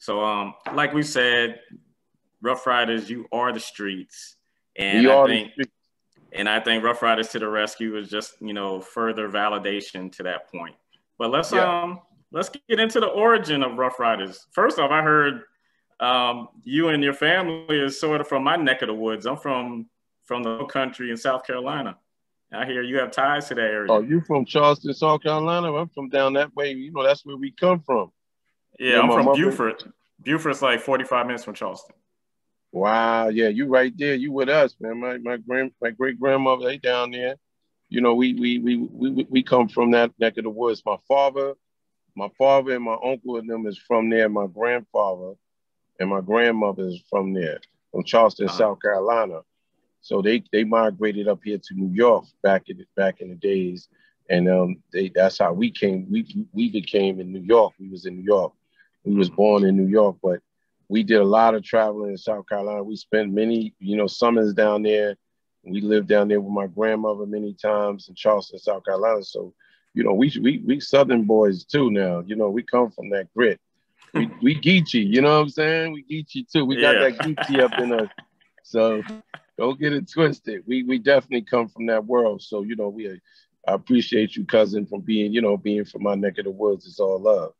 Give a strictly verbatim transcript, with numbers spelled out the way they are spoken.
So um, like we said, Ruff Ryders, you are the streets. And you I are think, the streets. And I think Ruff Ryders to the Rescue is just, you know, further validation to that point. But let's yeah. um let's get into the origin of Ruff Ryders. First off, I heard um, you and your family is sort of from my neck of the woods. I'm from from the country in South Carolina. I hear you have ties to that area. Oh, you from Charleston, South Carolina? I'm from down that way. You know, that's where we come from. Yeah, yeah I'm from Beaufort. Mother. Beaufort's like forty-five minutes from Charleston. Wow, yeah, you right there. You with us, man. My my grand my great grandmother, they down there. You know, we we we we we come from that neck of the woods. My father, my father and my uncle and them is from there. My grandfather and my grandmother is from there, from Charleston, uh-huh. South Carolina. So they they migrated up here to New York back in back in the days, and um they that's how we came we we became in New York. We was in New York. We was born in New York, but we did a lot of traveling in South Carolina. We spent many you know summers down there. We lived down there with my grandmother many times in Charleston, South Carolina. So you know we we we Southern boys too now. You know we come from that grit. We we Geechee. You know what I'm saying? We Geechee too. We got yeah. that Geechee up in us. So. Don't get it twisted. We we definitely come from that world. So, you know, we I appreciate you, cousin, from being, you know, being from my neck of the woods. It's all love.